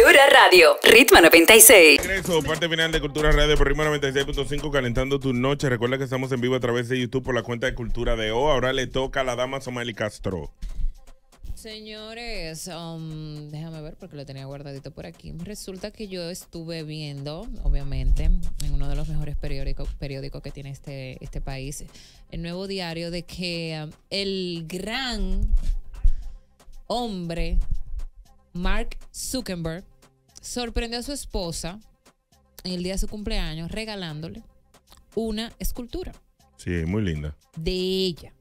Cultura Radio, Ritmo 96. Regreso, parte final de Cultura Radio por Ritmo 96.5, calentando tu noche. Recuerda que estamos en vivo a través de YouTube por la cuenta de Cultura de O. Ahora le toca a la dama Somaily Castro. Señores, déjame ver porque lo tenía guardadito por aquí. Resulta que yo estuve viendo, obviamente, en uno de los mejores periódicos que tiene este país, El Nuevo Diario, de que el gran hombre Mark Zuckerberg sorprendió a su esposa en el día de su cumpleaños regalándole una escultura. Sí, muy linda. De ella.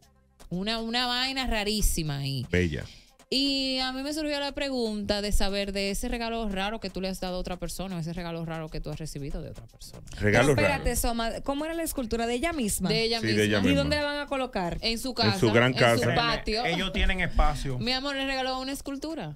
Una vaina rarísima ahí. Bella. Y a mí me surgió la pregunta de saber de ese regalo raro que tú le has dado a otra persona, o ese regalo raro que tú has recibido de otra persona. Regalo raro. Espérate, Soma, ¿cómo era la escultura? ¿De ella misma? De ella, sí, misma. De ella misma. ¿Y dónde la van a colocar? En su casa. En su gran casa. En su patio. Ellos tienen espacio. Mi amor, le regaló una escultura.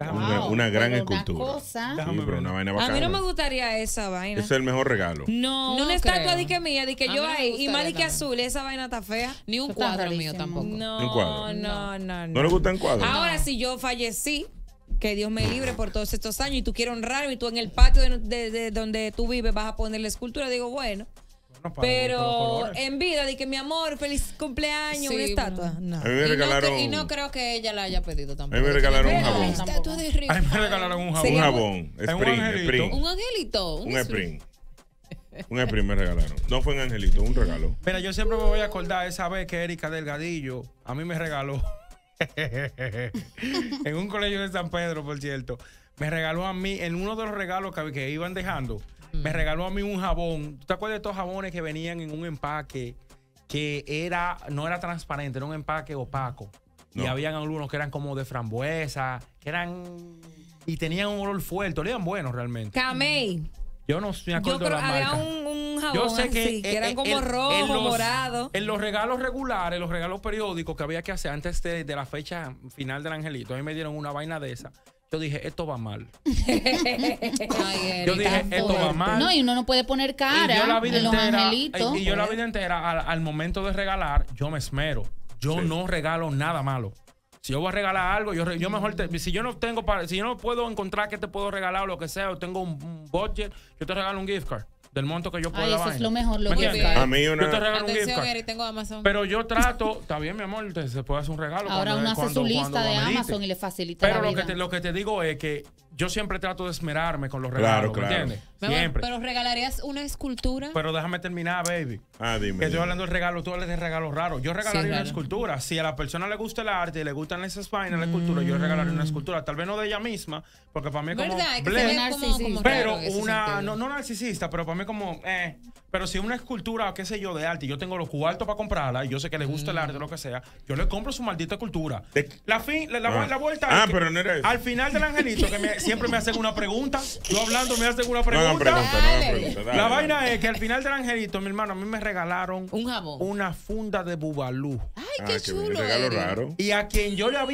Wow, una gran escultura. Una vaina bacana. A mí no me gustaría esa vaina. Es el mejor regalo. No, no una estatua de que mía, de que yo ahí, y más de que azul, esa vaina está fea. Ni un cuadro mío tampoco. No, no, no. No le gustan cuadros. Ahora, si yo fallecí, que Dios me libre por todos estos años, y tú quieres honrarme, y tú en el patio de donde tú vives vas a poner la escultura, digo, bueno. Pero en vida, de que mi amor, feliz cumpleaños, sí, una estatua. No. A mí me regalaron. Y no creo que ella la haya pedido tampoco. A mí me regalaron un jabón. A mí me regalaron un jabón. Un jabón. Spring. Un angelito. Un spring. Un spring me regalaron. No fue un angelito, un regalo. Mira, yo siempre me voy a acordar esa vez que Erika Delgadillo a mí me regaló. En un colegio de San Pedro, por cierto. Me regaló a mí, en uno de los regalos que iban dejando. Me regaló a mí un jabón. ¿Tú te acuerdas de estos jabones que venían en un empaque que era, no era transparente, era un empaque opaco? No. Y habían algunos que eran como de frambuesa, que eran... Y tenían un olor fuerte, olían buenos realmente. Camey. Yo no me acuerdo de la marca. Había un jabón, yo sé que, así, que eran como rojos, morados. En los regalos regulares, los regalos periódicos que había que hacer antes de la fecha final del angelito, a mí me dieron una vaina de esa. Yo dije, esto va mal. Ay, yo dije, esto fuerte. Va mal. No, y uno no puede poner cara. Y yo la vida entera, al momento de regalar, yo me esmero. Yo no regalo nada malo. Si yo voy a regalar algo, yo mejor si yo no puedo encontrar qué te puedo regalar o lo que sea, o tengo un budget, yo te regalo un gift card. Del monto que yo pueda. Ay, eso es lo mejor, lo que a mí una... Yo te regalo un gift card. Eri, tengo Amazon. Pero yo trato, está bien, mi amor, se puede hacer un regalo. Ahora uno hace su lista de Amazon y le facilita la vida. Pero lo que te digo es que yo siempre trato de esmerarme con los regalos, claro, ¿me entiendes? Siempre. Pero regalarías una escultura. Pero déjame terminar, baby. Ah, dime. Que estoy hablando del regalo, tú hablas de regalos raros. Yo regalaría una escultura. Si a la persona le gusta el arte y le gustan esas vainas, la escultura, yo regalaría una escultura. Tal vez no de ella misma, porque para mí es como... ¿Verdad? Pero una... No narcisista, pero para mí como, pero si una escultura, qué sé yo, de arte, yo tengo los cuartos para comprarla y yo sé que le gusta el arte o lo que sea, yo le compro su maldita escultura. La vuelta es que, pero no era eso. Al final del angelito, que siempre me hacen una pregunta, yo hablando me hacen una pregunta. Dale. La vaina es que al final del angelito, mi hermano, a mí me regalaron un jabón, una funda de bubalú. Ay, qué chulo. Regalo raro. Y a quien yo le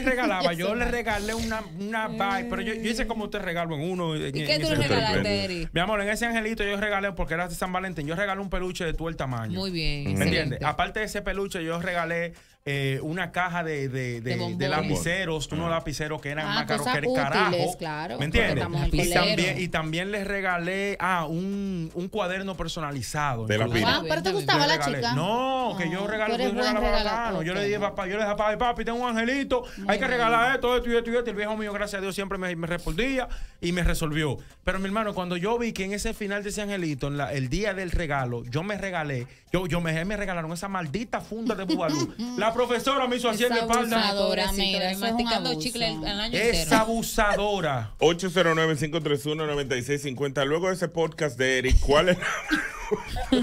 regalaba, yo le regalé una vibe, pero yo hice como te regalo en uno. ¿Y qué tú regalaste, Eri? Mi amor, en ese angelito yo regalé, porque era de San Valentín, yo regalé un peluche de todo el tamaño. Muy bien. ¿Me entiendes? Aparte de ese peluche, yo regalé una caja de lapiceros, unos lapiceros que eran más caros que el carajo. Claro, ¿me entiendes? Y también les regalé un cuaderno personalizado. De la pila. Pero te gustaba la chica. No, que yo regalé un regalo. Yo le dije, papá, yo le dije a papi, tengo un angelito, hay que regalar esto. El viejo mío, gracias a Dios, siempre me respondía y me resolvió. Pero mi hermano, cuando yo vi que en ese final de ese angelito, el día del regalo, me regalaron esa maldita funda de bubalú. La profesora me hizo así en la espalda. Mira, masticando chicle el año entero. Es abusadora. 809-531-9650. Luego de ese podcast de Eric, ¿cuál es la...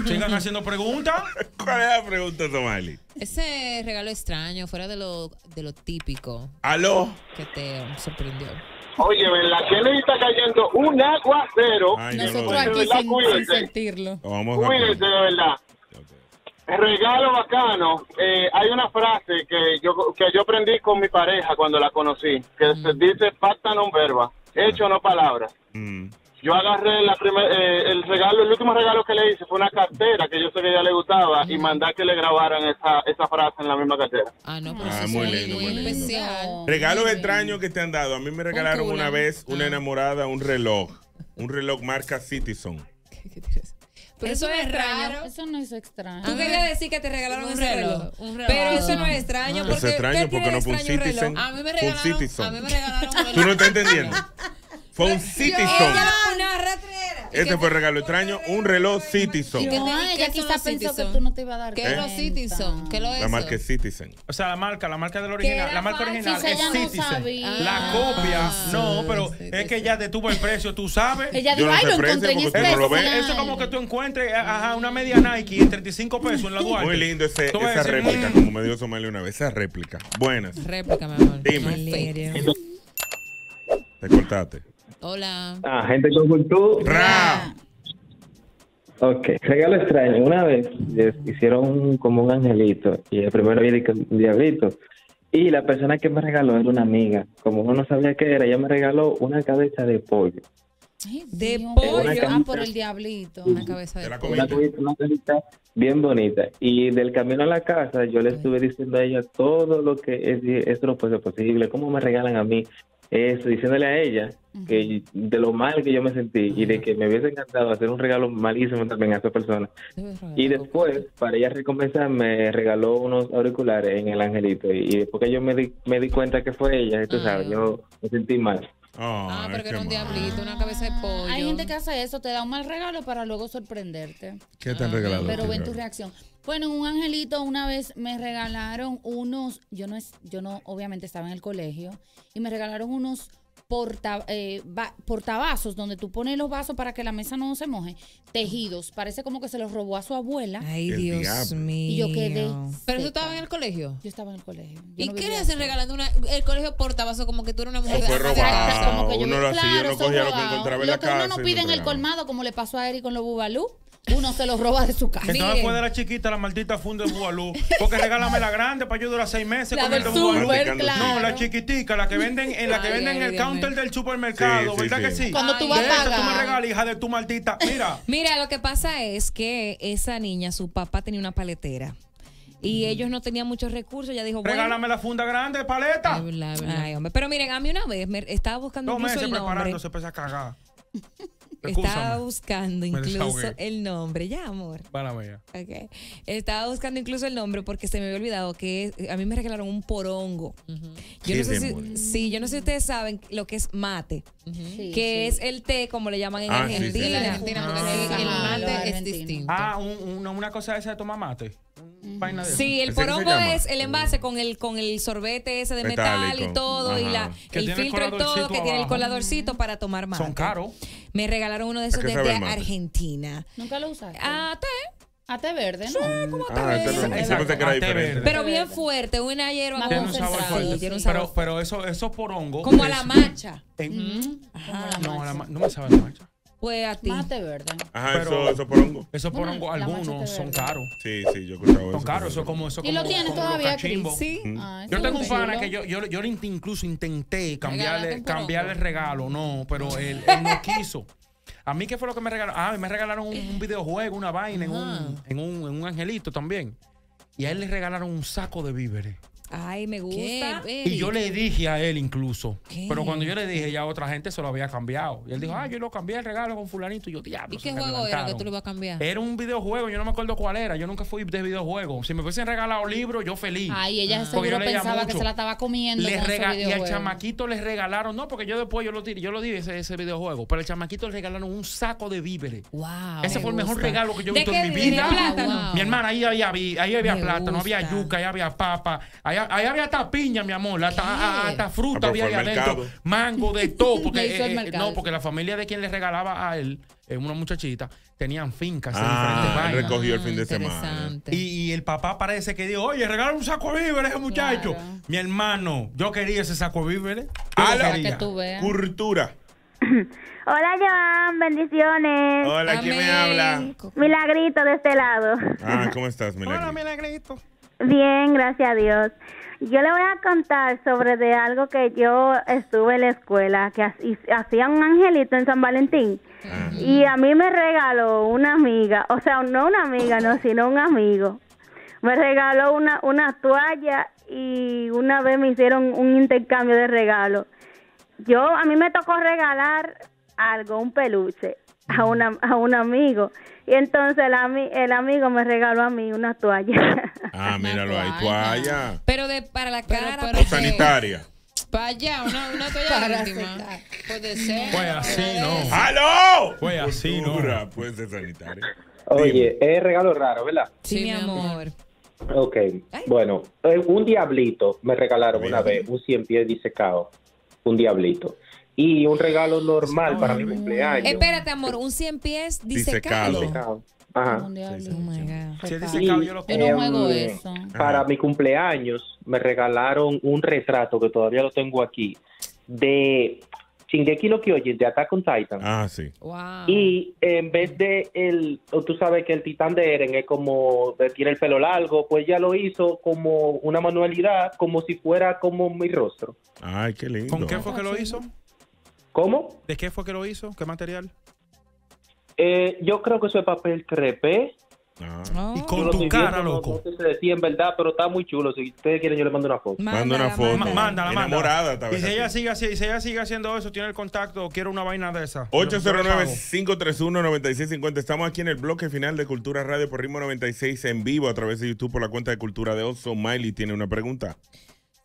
¿Sigan haciendo preguntas? ¿Cuál es la pregunta, Somaily? Ese regalo extraño, fuera de lo típico. ¿Aló? Que te sorprendió. Oye, ¿verdad que le está cayendo un aguacero? Nosotros aquí sin sentirlo. Cuídense, de verdad. El regalo bacano, hay una frase que yo aprendí con mi pareja cuando la conocí, que se dice pacta non verba, hecho no palabras. yo agarré el último regalo que le hice fue una cartera que yo sé que ella le gustaba y mandé que le grabaran esa frase en la misma cartera. Ah, no, pues muy lindo, muy lindo. Especial. Regalos extraños que te han dado. A mí me regalaron una vez una enamorada un reloj marca Citizen. ¿Qué tienes? Pero eso es raro. Eso no es extraño. Tú querías decir que te regalaron un reloj. Pero eso no es extraño. Porque, porque no fue un Citizen. A mí me regalaron un reloj. Tú no estás entendiendo. Fue un Citizen. Este fue el regalo extraño. Un reloj Citizen. Ella quizás pensó que tú no te ibas a dar. ¿Qué reloj Citizen? ¿Qué lo es? La marca es Citizen. O sea, la marca del original. La marca original es Citizen. La copia, no, pero es que ella detuvo el precio, tú sabes. Ella dijo, ay, lo encontré en Express. Eso es como que tú encuentres una media Nike en 35 pesos en la Duarte. Muy lindo esa réplica, como me dijo Somaily una vez. Esa réplica. Buenas. Réplica, mi amor. Dime. Te cortaste. Hola. Ah, gente con cultura. Ok, regalo extraño. Una vez hicieron como un angelito y el primero era un diablito. Y la persona que me regaló era una amiga. Como uno no sabía qué era, ella me regaló una cabeza de pollo. ¿De pollo? Ah, por el diablito. Una cabeza de pollo. Una cabeza bien bonita. Y del camino a la casa yo le estuve diciendo a ella todo lo que es posible. ¿Cómo me regalan a mí? Eso, diciéndole a ella que de lo mal que yo me sentí y de que me hubiese encantado hacer un regalo malísimo también a esa persona. Y después, para ella recompensar, me regaló unos auriculares en el angelito. Y después que yo me di cuenta que fue ella, tú sabes, yo me sentí mal. Pero que era un diablito, una cabeza de pollo. Hay gente que hace eso, te da un mal regalo para luego sorprenderte. ¿Qué te han regalado? Pero ven tu reacción. Bueno, un angelito una vez me regalaron unos, yo no obviamente estaba en el colegio, y me regalaron unos portavasos donde tú pones los vasos para que la mesa no se moje, tejidos. Parece como que se los robó a su abuela. Ay, Dios mío. Y yo quedé seca. ¿Pero tú estabas en el colegio? Yo estaba en el colegio. ¿Y qué le hacen regalando el colegio portavasos? Como que tú eras una mujer. Fue robado. Como que uno lo cogía, lo que encontraba en la casa. Lo que uno no pide en el colmado, como le pasó a Eric con los bubalú. Uno se los roba de su casa. Que no puede la chiquita, la maldita funda de bubalú. Porque regálame la grande para yo durar 6 meses con el de bubalú. No, la chiquitica, la que venden en el counter del supermercado, ¿verdad que sí? Cuando tú vas a pagar. Tú me regalas, hija de tu maldita. Mira. Mira, lo que pasa es que esa niña, su papá tenía una paletera. Y ellos no tenían muchos recursos. Ella dijo, bueno, regálame la funda grande de paleta. Ay, hombre. Pero miren, a mí una vez me estaba buscando incluso el nombre. 2 meses preparándose para esa cagada. Estaba buscando incluso el nombre. Ya, amor. Okay. Estaba buscando incluso el nombre porque se me había olvidado que a mí me regalaron un porongo. Yo no sé si ustedes saben lo que es mate. Es el té, como le llaman en Argentina. El mate es distinto. Ah, una cosa esa de tomar mate. Sí, el porongo es el envase con el sorbete ese de metal y todo, y el filtro y todo, que tiene el coladorcito para tomar mate. Son caros. Me regalaron uno de esos desde Argentina. ¿Nunca lo usaste? Té verde, ¿no? Sí, como té verde. Pero bien fuerte, una hierba concentrada. Pero esos porongos. Como a la macha. No me sabe la macha. Pues a ti. Mate verde. Ajá, esos porongos. Esos porongos, algunos son caros. Sí, yo he escuchado eso. Son caros, eso como eso. ¿Y lo tienes todavía, Cris? Sí. Yo tengo un pana que yo incluso intenté cambiarle el regalo, no, pero él no quiso. ¿A mí qué fue lo que me regalaron? Me regalaron un videojuego, una vaina, en un angelito también. Y a él le regalaron un saco de víveres. Ay, me gusta. Y yo le dije a él incluso. ¿Qué? Pero cuando yo le dije, ya otra gente se lo había cambiado. Y él dijo, yo lo cambié el regalo con fulanito. Y yo, diablo. ¿Y qué juego era que tú lo ibas a cambiar? Era un videojuego, yo no me acuerdo cuál era. Yo nunca fui de videojuego. Si me fuesen regalado libros, yo feliz. Ay, ella seguro pensaba que se la estaba comiendo. Y al chamaquito les regalaron, no, porque yo después yo lo tiré ese videojuego. Pero al chamaquito le regalaron un saco de víveres. Wow. Ese fue el mejor regalo que yo he visto en mi vida. Mi hermana, ahí había plátano, había yuca, ahí había papa, ahí había hasta piña, mi amor, hasta fruta había ahí adentro, mango, de todo, porque la familia de quien le regalaba a él, una muchachita, tenían fincas en diferentes recogió el fin de semana. Y el papá parece que dijo, oye, regálame un saco de víveres a ese muchacho. Claro. Mi hermano, yo quería ese saco de víveres. Cultura. Hola, Joan, bendiciones. Hola, amén. ¿Quién me habla? Milagrito de este lado. ¿Cómo estás, Milagrito? Hola, Milagrito. Bien, gracias a Dios. Yo le voy a contar sobre de algo que yo estuve en la escuela, que hacía un angelito en San Valentín. Y a mí me regaló una amiga, o sea, no una amiga, no, sino un amigo. Me regaló una toalla y una vez me hicieron un intercambio de regalos. A mí me tocó regalar algo, un peluche, a un amigo. Y entonces el amigo me regaló a mí una toalla. Ah, míralo ahí, toalla. Pero para la cara. Pero sanitaria. Para allá, una toalla íntima. Puede ser. Pues así no. ¡Aló! Pues así no. Puede ser sanitaria. Oye, es regalo raro, ¿verdad? Sí, mi amor. Ok, bueno, un diablito me regalaron una vez, un 100 pies disecado. Un diablito. Y un regalo normal para mi cumpleaños. Espérate, amor, un 100 pies disecado. Ajá. Para mi cumpleaños me regalaron un retrato que todavía lo tengo aquí de Shingeki no Kyojin, de Attack on Titan. Ah, sí. Wow. Y en vez de tú sabes que el titán de Eren es como, tiene el pelo largo, pues ya lo hizo como una manualidad, como si fuera como mi rostro. Ay, qué lindo. ¿Con qué fue que lo hizo? ¿Cómo? ¿De qué fue que lo hizo? ¿Qué material? Yo creo que eso es papel crepé. Ah. Y con tu cara, loco. No sé si en verdad, pero está muy chulo. Si ustedes quieren, yo les mando una foto. Manda una foto. Mándala. Y si ella sigue haciendo eso, tiene el contacto, quiero una vaina de esa. 809-531-9650. Estamos aquí en el bloque final de Cultura Radio por Ritmo 96 en vivo a través de YouTube por la cuenta de Cultura de O. Somaily tiene una pregunta.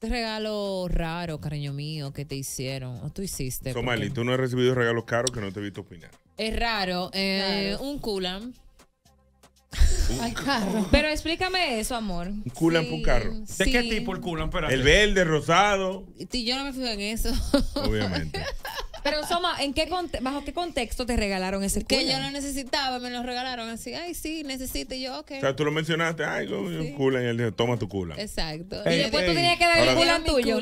Este regalo raro, cariño mío, que te hicieron o tú hiciste. Somaily, porque tú no has recibido regalos caros que no te he visto opinar. Es raro. Claro. Un culam. Ay, carro. Pero explícame eso, amor. Un culan por un carro. ¿De qué tipo el culan? El verde, el rosado. Yo no me fijo en eso. Obviamente. Pero Soma, ¿bajo qué contexto te regalaron ese culan? Que yo no necesitaba, me lo regalaron así. Ay, sí, necesito. Y yo, ok. O sea, tú lo mencionaste. Ay, un culan. Y él dijo, toma tu culan. Exacto. Y después tú tenías que dar el culan tuyo.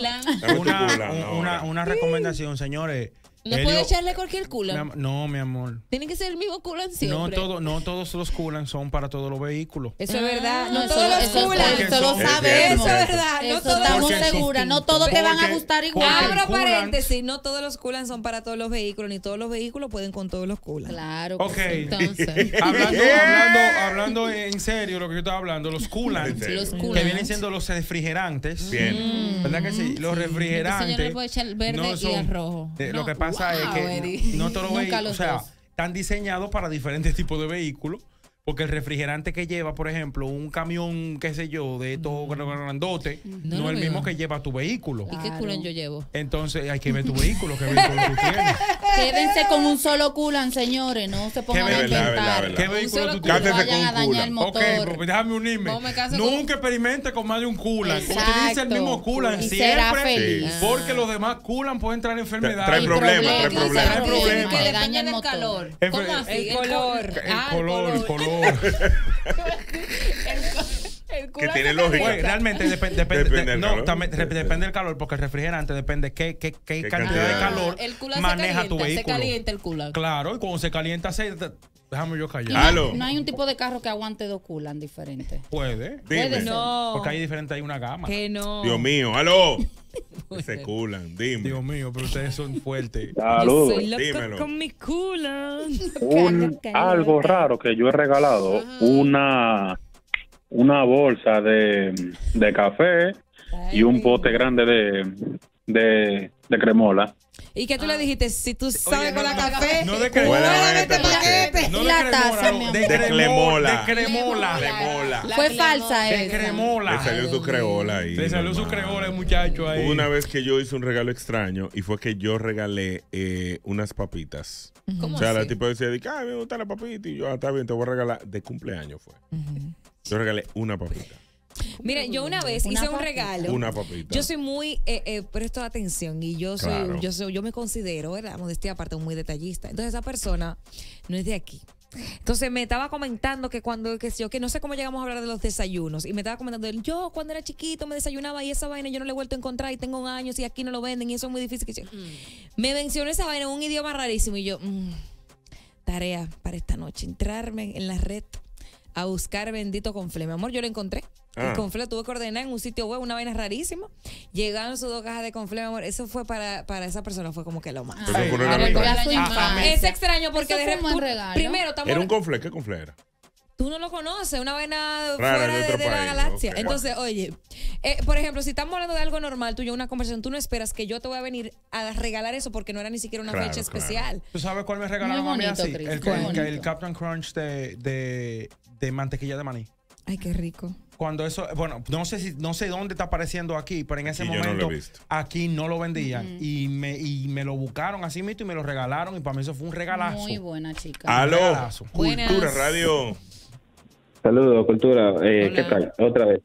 Una recomendación, señores. No puedo echarle cualquier culan. No, mi amor. Tiene que ser el mismo culan siempre. No todos los culan son para todos los vehículos. Eso es verdad. No todos los culan. Eso lo sabemos. Eso es verdad. No estamos seguras. No todos te van a gustar igual. Abro paréntesis. No todos los culan son para todos los vehículos. Ni todos los vehículos pueden con todos los culan. Claro. Ok. Entonces, hablando en serio, lo que yo estaba hablando, los culan, que vienen siendo los refrigerantes. Bien. ¿Verdad que sí? Los refrigerantes. Yo no le puedo echar el verde y el rojo. Lo que pasa es que no todos los vehículos, o sea, están diseñados para diferentes tipos de vehículos, porque el refrigerante que lleva, por ejemplo, un camión, qué sé yo, de estos grandotes, no es el mismo que lleva tu vehículo. ¿Y qué culan yo llevo? Entonces hay que ver tu vehículo, qué vehículo tú tienes. Quédense con un solo culan, señores, no se pongan a inventar. ¿Qué vehículo tú tienes? No vayan a dañar el motor. Ok, pues déjame unirme. Nunca experimente con más de un culan. Utilice el mismo culan siempre, porque los demás culan pueden traer enfermedades. Trae problemas. Que le dañan el calor. El color. El color. Que tiene lógica. Pues, realmente depende del calor, porque el refrigerante depende qué cantidad de calor maneja tu vehículo. Se calienta el culo. Claro, y cuando se calienta déjame yo callar. No hay un tipo de carro que aguante dos culan diferentes. Puede no. Porque hay diferentes, hay una gama. Que no. Dios mío, aló. Se culan, dime. Dios mío, pero ustedes son fuertes. Salud. Yo soy loco. Dímelo. Con mi culan. Algo raro que yo he regalado, una bolsa de café y un pote grande de cremola. ¿Y qué tú le dijiste? Si tú sabes con la café, no de cremola. No la taza, mi amor. De cremola. Fue falsa, de cremola. Le salió su creola ahí. Le salió su creola, muchacho, ahí. Una vez que yo hice un regalo extraño y fue que yo regalé unas papitas. O sea, la tipa decía, ay, me gustan las papitas. Y yo, está bien, te voy a regalar. De cumpleaños fue. Yo regalé una papita. Mira, yo una vez hice un regalo. Una papita. Yo soy muy presto atención y yo me considero, ¿verdad? Modestia aparte, muy detallista. Entonces esa persona no es de aquí. Entonces me estaba comentando que no sé cómo llegamos a hablar de los desayunos, y me estaba comentando yo cuando era chiquito me desayunaba y esa vaina yo no la he vuelto a encontrar y tengo años y aquí no lo venden y eso es muy difícil. Me mencionó esa vaina en un idioma rarísimo y yo, tarea para esta noche, entrarme en la red a buscar bendito con flema. Amor, yo lo encontré. Y Confle lo tuve que ordenar en un sitio web, una vaina rarísima. Llegaron sus dos cajas de Confle, mi amor. Eso fue para esa persona, fue como que lo más. Es extraño porque de repente. Primero, estamos. ¿Era un Confle? ¿Qué Confle era? Tú no lo conoces, una vaina rara, fuera de la galaxia. Okay. Entonces, oye, por ejemplo, si estamos hablando de algo normal, tú y yo una conversación, tú no esperas que yo te voy a venir a regalar eso porque no era ni siquiera una fecha especial. ¿Tú sabes cuál me regalaron a mí así? El Captain Crunch de mantequilla de maní. Ay, qué rico. Cuando eso, bueno, no sé dónde está apareciendo aquí, pero en ese momento aquí no lo vendían. Y me lo buscaron así mismo y me lo regalaron. Y para mí eso fue un regalazo. Muy buena, chica. Aló, Cultura Radio. Saludos, Cultura. ¿Qué tal? Otra vez.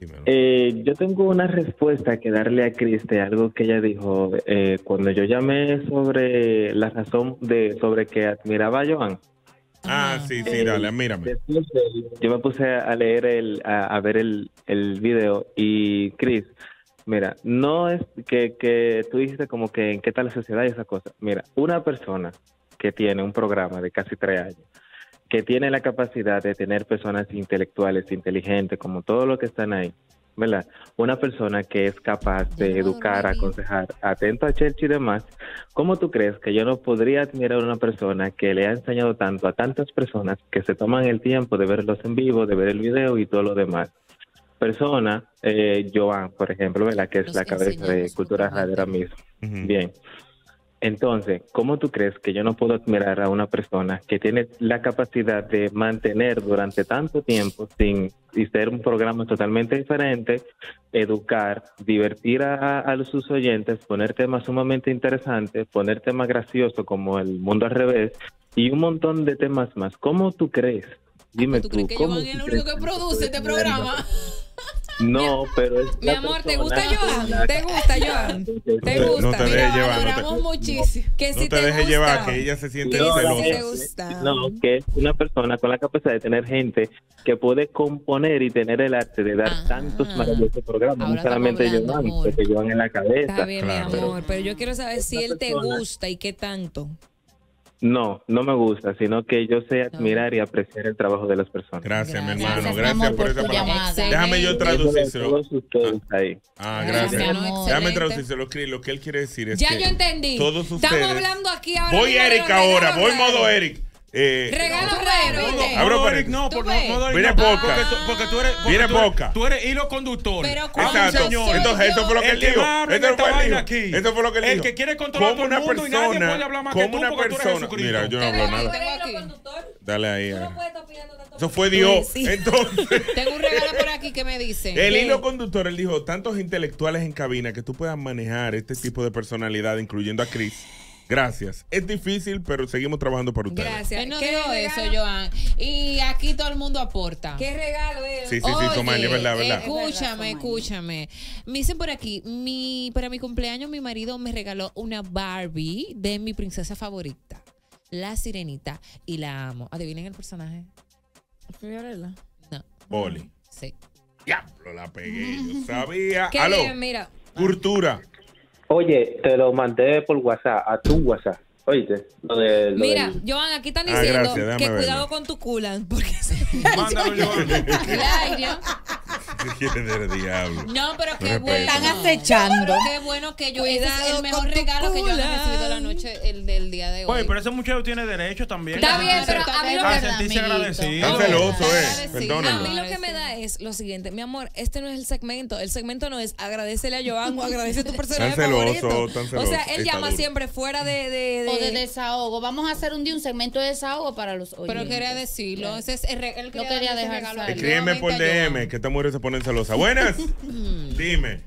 Yo tengo una respuesta que darle a Criste, algo que ella dijo cuando yo llamé sobre la razón sobre que admiraba a Joan. Ah, sí, dale, mírame. Yo me puse a leer, a ver el video y Cris, mira, no es que tú dijiste como que en qué tal la sociedad y esa cosa. Mira, una persona que tiene un programa de casi 3 años, que tiene la capacidad de tener personas intelectuales, inteligentes, como todos los que están ahí, ¿verdad? Una persona que es capaz de educar, aconsejar, atento a Church y demás. ¿Cómo tú crees que yo no podría admirar a una persona que le ha enseñado tanto a tantas personas que se toman el tiempo de verlos en vivo, de ver el video y todo lo demás? Persona, Joan, por ejemplo, ¿verdad? Que es la cabeza de Cultura Radio ahora mismo. Bien. Entonces, ¿cómo tú crees que yo no puedo admirar a una persona que tiene la capacidad de mantener durante tanto tiempo y ser un programa totalmente diferente, educar, divertir a sus oyentes, poner temas sumamente interesantes, poner temas graciosos como El Mundo al Revés y un montón de temas más? ¿Cómo tú crees? Dime tú. ¿Tú crees que Joan es el único que produce este programa? No, pero es. Mi amor, ¿te gusta Joan? ¿Te gusta Joan? ¿Te gusta? No te dejes llevar. Valoramos muchísimo. Que si te dejes llevar, que ella se siente celosa. No, que es una persona con la capacidad de tener gente que puede componer y tener el arte de dar tantos maravillosos programas. No solamente Joan, porque Joan en la cabeza. Está bien, mi amor, pero yo quiero saber si él te gusta y qué tanto. No, no me gusta, sino que yo sé admirar y apreciar el trabajo de las personas. Gracias, mi hermano. Gracias por esa palabra. Déjame yo traducírselo. Gracias. Déjame traducírselo, Cris. Lo que él quiere decir es que yo entendí. Todos ustedes. Estamos hablando aquí ahora. Voy Erika ahora. Voy modo Eric. Regalo raro. Abro Eric. No, por modo Eric. Viene poca. Porque tú eres. Viene poca. Tú eres hilo conductor. Exacto. Entonces, esto fue lo que él dijo. Esto fue lo que él dijo. El que quiere controlar todo el mundo y nadie puede hablar más que tú porque tú eres Jesucristo. Mira, yo no hablo nada. Dale ahí. Eso fue Dios. Entonces. Tengo un regalo por aquí que me dice. El hilo conductor, él dijo, tantos intelectuales en cabina que tú puedas manejar este tipo de personalidad, incluyendo a Cris. Gracias. Es difícil, pero seguimos trabajando para ustedes. Gracias. Él no dijo eso, Joan. Y aquí todo el mundo aporta. Qué regalo es. Sí, sí, sí, Somaily, es verdad, verdad. Escúchame, escúchame. Me dicen por aquí, para mi cumpleaños mi marido me regaló una Barbie de mi princesa favorita, la Sirenita, y la amo. ¿Adivinen el personaje? ¿Fiorella? No. Boli. Sí. Diablo, la pegué. Yo sabía. Qué bien, mira. Cultura. Oye, te lo mandé por WhatsApp, a tu WhatsApp. Oíste. Mira, Joan, aquí están diciendo que cuidado con tu culan. Porque se... Mándalo, Joan. Diablo. No, pero qué bueno. Están acechando. Qué bueno que yo he dado el mejor regalo que yo he recibido la noche del día de hoy. Oye, pero ese muchacho tiene derecho también. Está bien, pero a mí lo que me da. Sentirse agradecido. Está celoso, perdónenme. A mí lo que me da es lo siguiente. Mi amor, este no es el segmento. El segmento no es agradecele a Joan o agradece a tu personaje favorito. O sea, él llama siempre fuera de... O de desahogo. Vamos a hacer un día un segmento de desahogo para los oyentes. Pero quería decirlo. Él quería dejarlo. Escríbeme por DM, que esta mujer se ponen celosa. Buenas. Dime.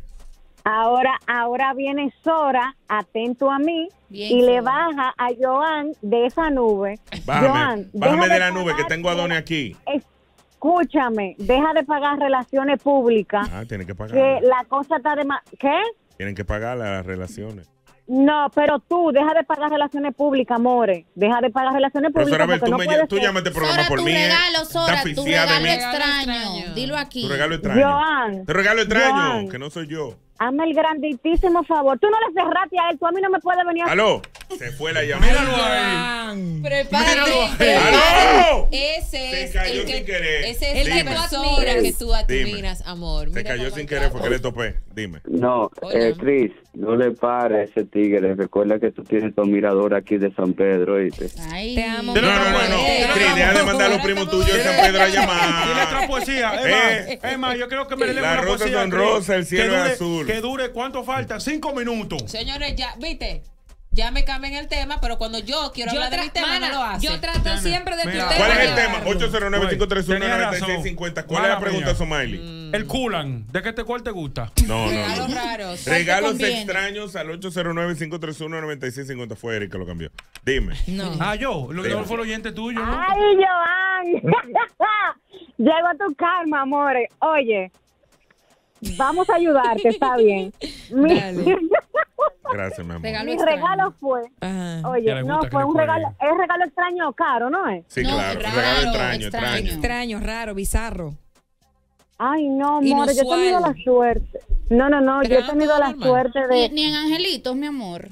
Ahora viene Sora, atento a mí, bien, y le baja a Joan de esa nube. Bájame de la nube, que tengo a Donnie aquí. Escúchame, deja de pagar relaciones públicas. Tienen que pagar. Que la cosa está de más. ¿Qué? Tienen que pagar las relaciones. No, pero tú, deja de pagar relaciones públicas, amores. Deja de pagar relaciones públicas. Pero, Sorabel, tú llámate el programa Sora, por mí. Regalo, Sora, tu regalo extraño. Dilo aquí. Tu regalo extraño. Joan. Tu regalo extraño, Joan, que no soy yo. Hazme el grandísimo favor. Tú no le cerraste a él. Tú a mí no me puedes venir a... Aló. Se fue la llamada. ¡Míralo ahí! ¡Prepárate! ¡Aló! Ese es el que... Ese es la persona que tú admiras, amor. Se cayó sin querer porque le topé. Dime. No, Cris, no le pares a ese tigre. Recuerda que tú tienes tu admirador aquí de San Pedro. Y te amo. No, no, bueno. Cris, deja de mandar a los primos tuyos de San Pedro a llamar. Tiene otra poesía. Emma, yo creo que me le debo una poesía. La rosa es rosa, el cielo es azul. Que dure, ¿cuánto falta? 5 minutos. Señores, ya, ¿viste? Ya me cambian el tema, pero cuando yo quiero hablar de mi tema, no lo hace. Yo trato siempre de que ustedes... ¿Cuál es el tema? 809-531-9650. ¿Cuál es la pregunta, Somaily? El culan. ¿De qué cuál te gusta? No, no. Regalos raros. Regalos extraños al 809-531-9650. Fue Erika que lo cambió. Dime. No. Ah, yo. Lo fue el oyente tuyo. Ay, Joan. Llego a tu calma, amores. Oye, vamos a ayudarte, está bien. Gracias, mi amor. Mi regalo fue... Ajá. Oye, no, fue un regalo... ¿Es regalo extraño o caro, no es? Sí, no, claro. Raro, regalo extraño, raro, bizarro. Ay, no, amor, yo he tenido la suerte. No, no, no, yo he tenido la suerte de... Ni en angelitos, mi amor.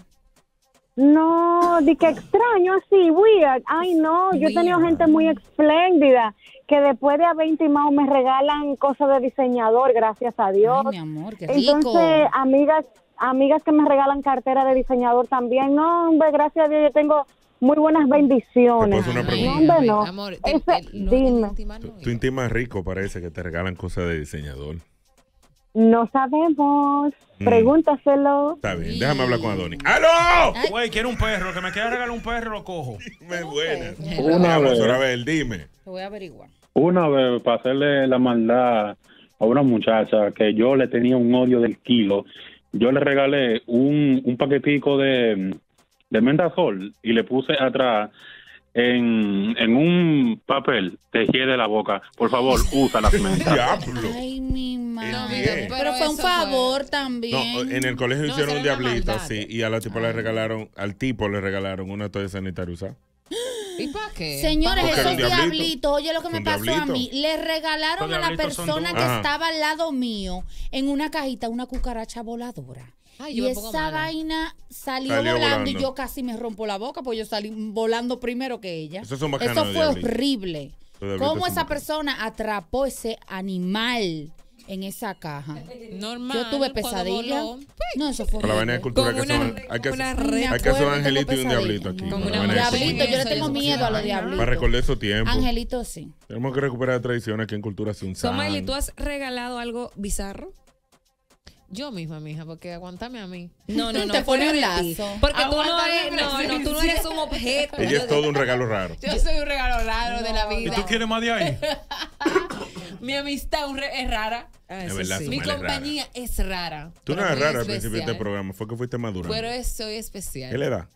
No, de que extraño así, weird. Ay, no, yo he tenido gente muy espléndida que después de a 20 y más me regalan cosas de diseñador, gracias a Dios. Ay, mi amor, qué rico. Entonces, amigas que me regalan cartera de diseñador también. No, hombre, gracias a Dios yo tengo muy buenas bendiciones. ¿Te puedo hacer una pregunta? Ay, no, amor, dime. Tu íntima es rico, parece que te regalan cosas de diseñador. No sabemos. Pregúntaselo. Está bien, déjame hablar con Adonis. ¡Aló! Güey, quiero un perro. Que me quiera regalar un perro, lo cojo. Dime buenas. Una vez, dime. Lo voy a averiguar. Una vez, para hacerle la maldad a una muchacha que yo le tenía un odio del kilo, yo le regalé un paquetico de mentazol y le puse atrás en un papel, te hiede la boca. Por favor, usa las mentas. ¡Diablo! Ay, mi madre. No, pero fue un favor también. No, en el colegio hicieron un diablito, sí, y a la tipa le regalaron, al tipo le regalaron una toalla sanitaria usada. ¿Y para qué? Señores, esos diablitos, oye lo que me pasó a mí. Le regalaron a la persona que estaba al lado mío en una cajita una cucaracha voladora. Ay, y esa vaina salió volando y yo casi me rompo la boca porque yo salí volando primero que ella. Eso fue horrible. ¿Cómo esa persona atrapó ese animal en esa caja? Normal. Yo tuve pesadilla. No, eso fue. La vaina de cultura que hay que hacer un angelito y un diablito aquí. Un diablito, yo le tengo miedo a los diablitos. Para recordar esos tiempos. Angelito, sí. Tenemos que recuperar la tradición aquí en Cultura sin Sal. Somaily, ¿tú has regalado algo bizarro? Yo misma, mija, porque aguántame a mí. No, no, no. Te pone un lazo. Porque tú no eres, tú no eres un objeto. Ella es todo un regalo raro. Yo soy un regalo raro de la vida. ¿Y tú quieres más de ahí? Mi amistad es rara. Es verdad, sí. Mi compañía es rara. Tú no eres rara al principio de este programa. Fue que fuiste madura. Pero soy especial. ¿Qué le da?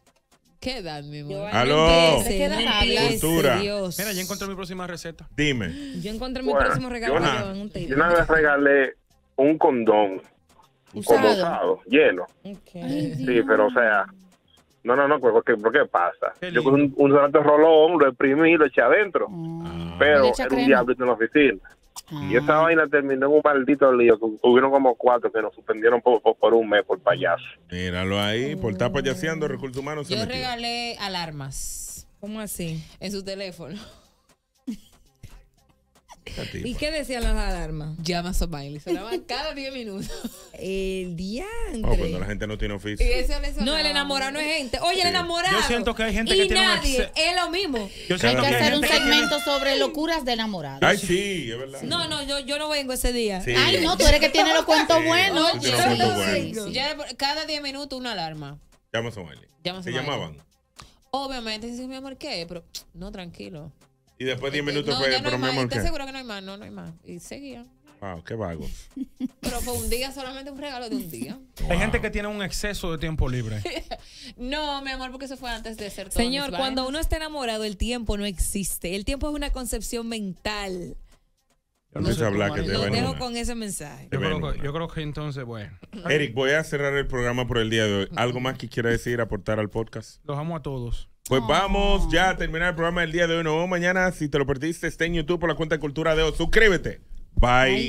¿Qué edad, mi amor? ¡Aló! ¿Qué edad habla? Dios. Mira, yo encontré mi próxima receta. Dime. Yo encontré mi próximo regalo. Yo una vez regalé un condón. Usado, hielo. Okay. Sí, pero o sea, no, ¿qué pasa? Yo con un sonato rolón, lo exprimí y lo eché adentro. Pero era un diablito en la oficina. Y esa vaina terminó en un maldito lío. Hubieron como 4 que nos suspendieron por un mes por payaso. Míralo ahí, por estar payaseando, recursos humanos. Yo regalé alarmas. ¿Cómo así? En su teléfono. ¿Y qué decían las alarmas? Llama a Somaily. Sonaban cada 10 minutos. El diantre. Oh, cuando la gente no tiene oficio. No, el enamorado no es gente. Oye, el enamorado. Yo siento que hay gente que tiene nadie. Es lo mismo. Yo siento que hay que hacer un segmento sobre locuras de enamorados. Ay, sí, es verdad. No, no, yo no vengo ese día. Sí. Ay, no, tú eres que tiene los cuentos buenos. Cada 10 minutos una alarma. Llama a Somaily. ¿Se llamaban? Obviamente, sí, mi amor, ¿qué? Pero no, tranquilo. Y después 10 minutos fue, pero mi amor, ¿qué? Estoy seguro que no hay más, no hay más. Y seguía. Wow, qué vago. Pero fue un día, solamente un regalo de un día. Wow. Hay gente que tiene un exceso de tiempo libre. No, mi amor, porque eso fue antes de ser todo. Señor, cuando uno está enamorado, el tiempo no existe. El tiempo es una concepción mental. Yo no sé hablar que te lo dejo con ese mensaje. Yo creo que entonces, bueno. Eric, voy a cerrar el programa por el día de hoy. ¿Algo más que quiera decir, aportar al podcast? Los amo a todos. Pues vamos ya a terminar el programa del día de hoy. Nos vemos mañana. Si te lo perdiste, está en YouTube por la cuenta de Cultura de O. Suscríbete. Bye.